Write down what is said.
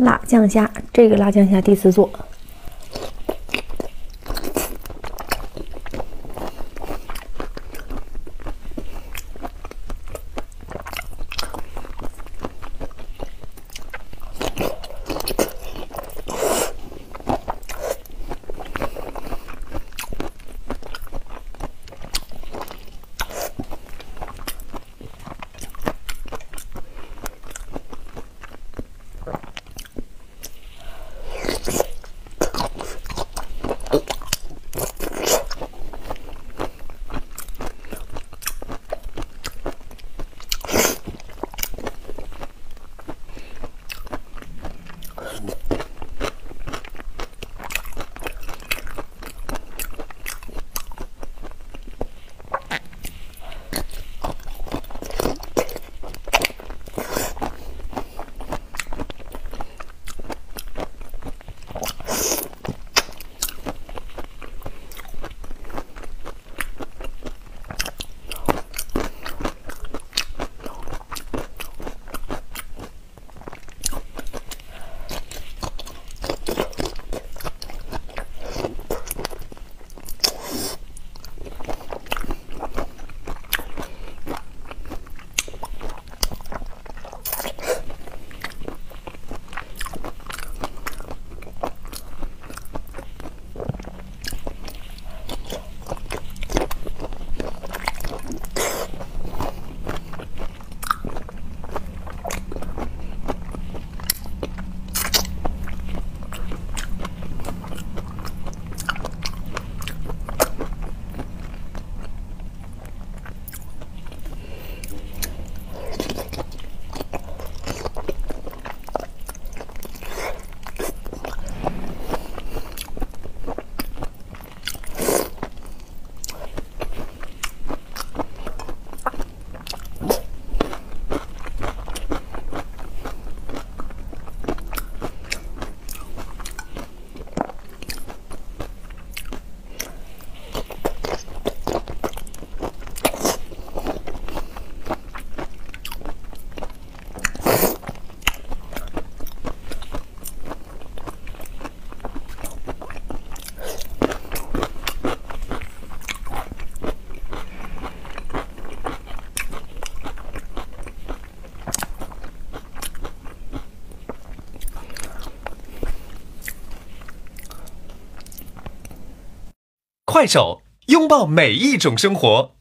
辣酱虾，这个辣酱虾第4做。 快手，拥抱每一种生活。